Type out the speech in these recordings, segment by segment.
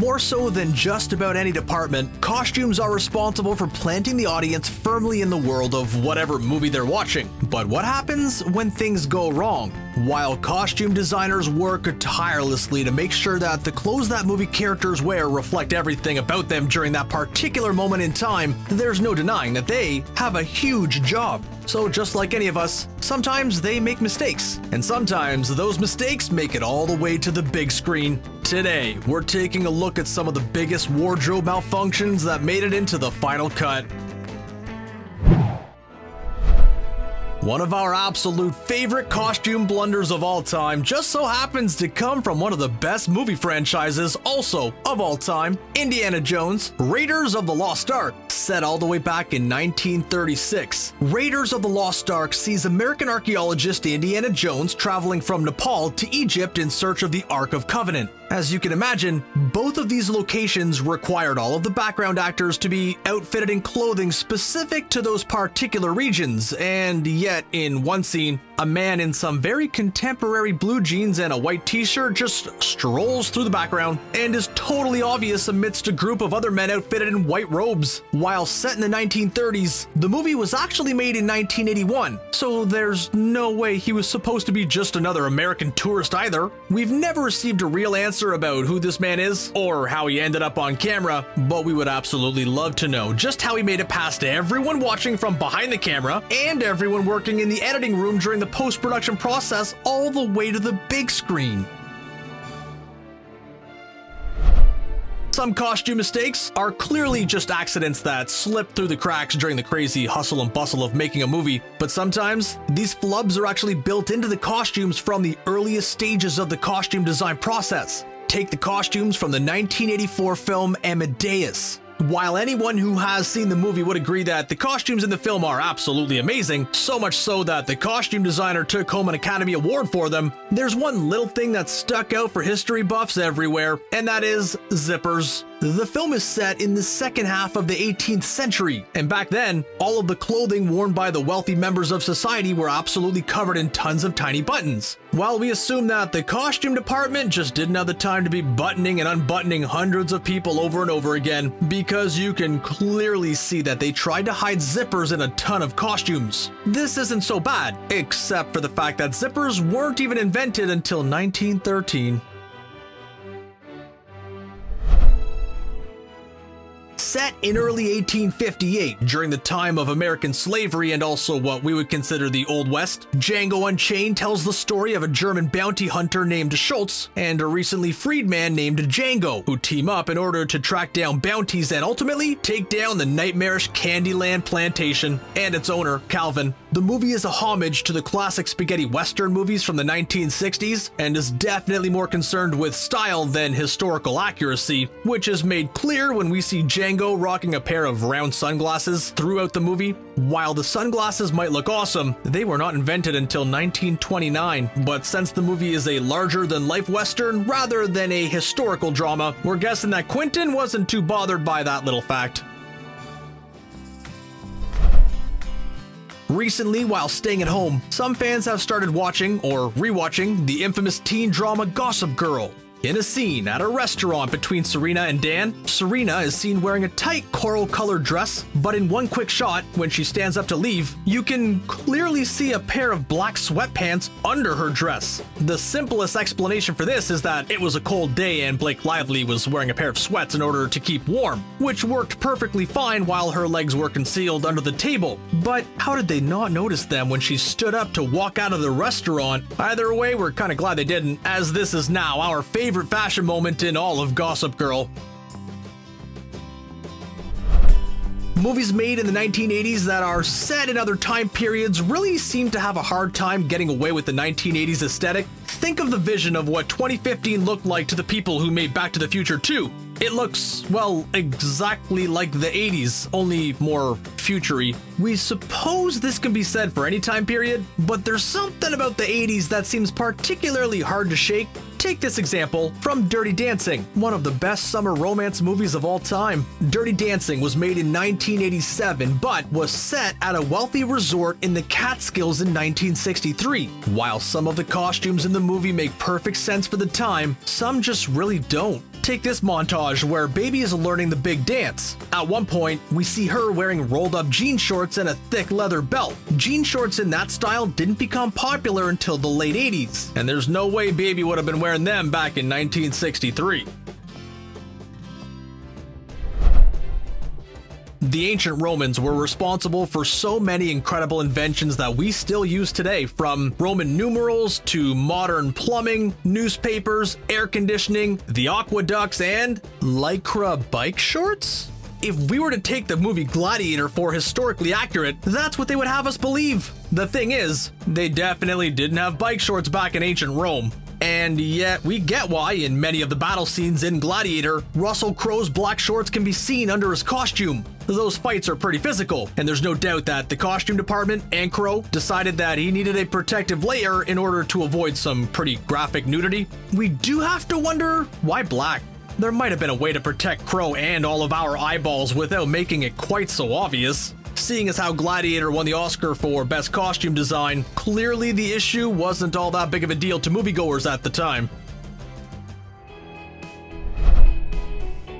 More so than just about any department, costumes are responsible for planting the audience firmly in the world of whatever movie they're watching. But what happens when things go wrong? While costume designers work tirelessly to make sure that the clothes that movie characters wear reflect everything about them during that particular moment in time, there's no denying that they have a huge job. So just like any of us, sometimes they make mistakes, and sometimes those mistakes make it all the way to the big screen. Today, we're taking a look at some of the biggest wardrobe malfunctions that made it into the final cut. One of our absolute favorite costume blunders of all time just so happens to come from one of the best movie franchises also of all time, Indiana Jones, Raiders of the Lost Ark. Set all the way back in 1936, Raiders of the Lost Ark sees American archaeologist Indiana Jones traveling from Nepal to Egypt in search of the Ark of Covenant. As you can imagine, both of these locations required all of the background actors to be outfitted in clothing specific to those particular regions, and yet in one scene, a man in some very contemporary blue jeans and a white t-shirt just strolls through the background and is totally obvious amidst a group of other men outfitted in white robes. While set in the 1930s, the movie was actually made in 1981, so there's no way he was supposed to be just another American tourist either. We've never received a real answer about who this man is or how he ended up on camera, but we would absolutely love to know just how he made it past everyone watching from behind the camera and everyone working in the editing room during the post-production process all the way to the big screen. Some costume mistakes are clearly just accidents that slip through the cracks during the crazy hustle and bustle of making a movie, but sometimes these flubs are actually built into the costumes from the earliest stages of the costume design process. Take the costumes from the 1984 film Amadeus. While anyone who has seen the movie would agree that the costumes in the film are absolutely amazing, so much so that the costume designer took home an Academy Award for them, there's one little thing that stuck out for history buffs everywhere, and that is zippers. The film is set in the second half of the 18th century, and back then, all of the clothing worn by the wealthy members of society were absolutely covered in tons of tiny buttons. While we assume that the costume department just didn't have the time to be buttoning and unbuttoning hundreds of people over and over again, because you can clearly see that they tried to hide zippers in a ton of costumes. This isn't so bad, except for the fact that zippers weren't even invented until 1913. Set in early 1858, during the time of American slavery and also what we would consider the Old West, Django Unchained tells the story of a German bounty hunter named Schultz and a recently freed man named Django, who team up in order to track down bounties and ultimately take down the nightmarish Candyland plantation and its owner, Calvin. The movie is a homage to the classic spaghetti western movies from the 1960s and is definitely more concerned with style than historical accuracy, which is made clear when we see Django rocking a pair of round sunglasses throughout the movie. While the sunglasses might look awesome, they were not invented until 1929, but since the movie is a larger-than-life western rather than a historical drama, we're guessing that Quentin wasn't too bothered by that little fact. Recently, while staying at home, some fans have started watching or rewatching the infamous teen drama Gossip Girl. In a scene at a restaurant between Serena and Dan, Serena is seen wearing a tight coral-colored dress, but in one quick shot, when she stands up to leave, you can clearly see a pair of black sweatpants under her dress. The simplest explanation for this is that it was a cold day and Blake Lively was wearing a pair of sweats in order to keep warm, which worked perfectly fine while her legs were concealed under the table. But how did they not notice them when she stood up to walk out of the restaurant? Either way, we're kind of glad they didn't, as this is now our favorite fashion moment in all of Gossip Girl. Movies made in the 1980s that are set in other time periods really seem to have a hard time getting away with the 1980s aesthetic. Think of the vision of what 2015 looked like to the people who made Back to the Future 2. It looks, well, exactly like the 80s, only more future-y. We suppose this can be said for any time period, but there's something about the 80s that seems particularly hard to shake. Take this example from Dirty Dancing, one of the best summer romance movies of all time. Dirty Dancing was made in 1987, but was set at a wealthy resort in the Catskills in 1963. While some of the costumes in the movie make perfect sense for the time, some just really don't. take this montage where Baby is learning the big dance. At one point, we see her wearing rolled up jean shorts and a thick leather belt. Jean shorts in that style didn't become popular until the late 80s, and there's no way Baby would have been wearing them back in 1963. The ancient Romans were responsible for so many incredible inventions that we still use today, from Roman numerals to modern plumbing, newspapers, air conditioning, the aqueducts, and lycra bike shorts? If we were to take the movie Gladiator for historically accurate, that's what they would have us believe. The thing is, they definitely didn't have bike shorts back in ancient Rome. And yet, we get why, in many of the battle scenes in Gladiator, Russell Crowe's black shorts can be seen under his costume. Those fights are pretty physical, and there's no doubt that the costume department and Crowe decided that he needed a protective layer in order to avoid some pretty graphic nudity. We do have to wonder, why black? There might have been a way to protect Crowe and all of our eyeballs without making it quite so obvious. Seeing as how Gladiator won the Oscar for Best Costume Design, clearly the issue wasn't all that big of a deal to moviegoers at the time.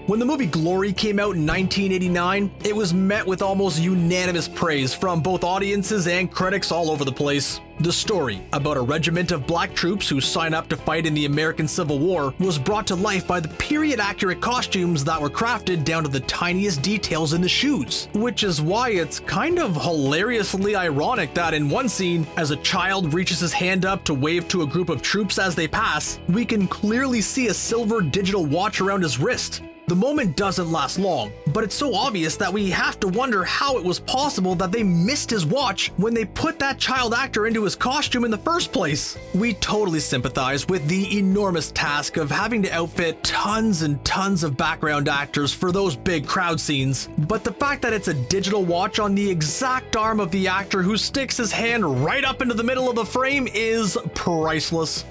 When the movie Glory came out in 1989, it was met with almost unanimous praise from both audiences and critics all over the place. The story, about a regiment of black troops who sign up to fight in the American Civil War, was brought to life by the period-accurate costumes that were crafted down to the tiniest details in the shoes. Which is why it's kind of hilariously ironic that in one scene, as a child reaches his hand up to wave to a group of troops as they pass, we can clearly see a silver digital watch around his wrist. The moment doesn't last long, but it's so obvious that we have to wonder how it was possible that they missed his watch when they put that child actor into his costume in the first place. We totally sympathize with the enormous task of having to outfit tons and tons of background actors for those big crowd scenes, but the fact that it's a digital watch on the exact arm of the actor who sticks his hand right up into the middle of the frame is priceless.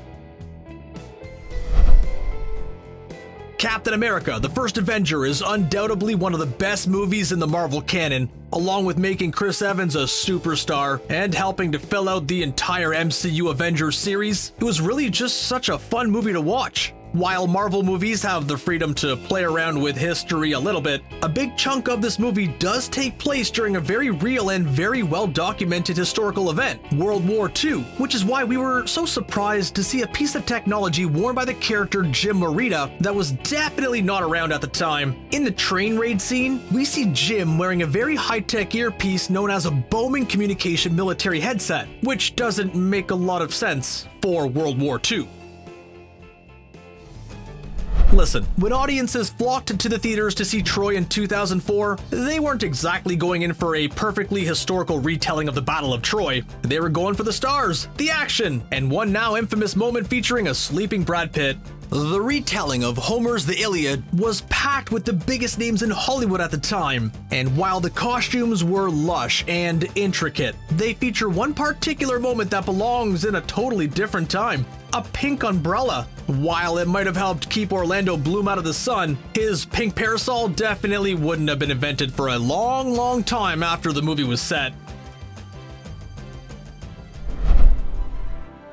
Captain America: The First Avenger is undoubtedly one of the best movies in the Marvel canon, along with making Chris Evans a superstar and helping to fill out the entire MCU Avengers series. It was really just such a fun movie to watch. While Marvel movies have the freedom to play around with history a little bit, a big chunk of this movie does take place during a very real and very well-documented historical event, World War II, which is why we were so surprised to see a piece of technology worn by the character Jim Morita that was definitely not around at the time. In the train raid scene, we see Jim wearing a very high-tech earpiece known as a Bowman Communication military headset, which doesn't make a lot of sense for World War II. Listen, when audiences flocked to the theaters to see Troy in 2004, they weren't exactly going in for a perfectly historical retelling of the Battle of Troy. They were going for the stars, the action, and one now infamous moment featuring a sleeping Brad Pitt. The retelling of Homer's The Iliad was packed with the biggest names in Hollywood at the time, and while the costumes were lush and intricate, they feature one particular moment that belongs in a totally different time: a pink umbrella. While it might have helped keep Orlando Bloom out of the sun, his pink parasol definitely wouldn't have been invented for a long, long time after the movie was set.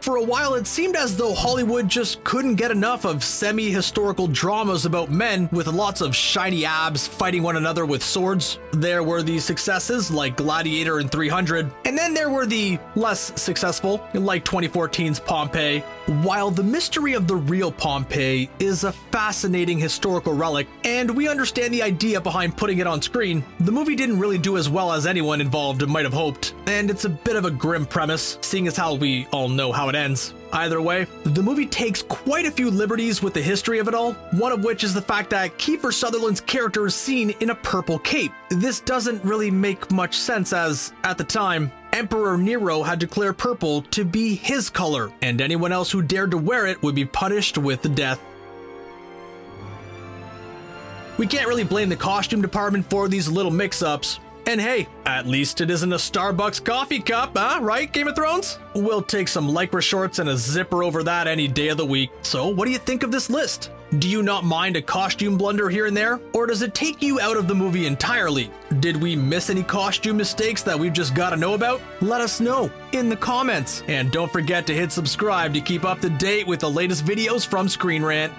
For a while, it seemed as though Hollywood just couldn't get enough of semi-historical dramas about men with lots of shiny abs fighting one another with swords. There were the successes like Gladiator and 300, and then there were the less successful like 2014's Pompeii. While the mystery of the real Pompeii is a fascinating historical relic, and we understand the idea behind putting it on screen, the movie didn't really do as well as anyone involved might have hoped, and it's a bit of a grim premise, seeing as how we all know how it ends. Either way, the movie takes quite a few liberties with the history of it all, one of which is the fact that Kiefer Sutherland's character is seen in a purple cape. This doesn't really make much sense as, at the time, Emperor Nero had declared purple to be his color, and anyone else who dared to wear it would be punished with death. We can't really blame the costume department for these little mix-ups. And hey, at least it isn't a Starbucks coffee cup, huh? Right, Game of Thrones? We'll take some lycra shorts and a zipper over that any day of the week. So what do you think of this list? Do you not mind a costume blunder here and there? Or does it take you out of the movie entirely? Did we miss any costume mistakes that we've just gotta know about? Let us know in the comments. And don't forget to hit subscribe to keep up to date with the latest videos from Screen Rant.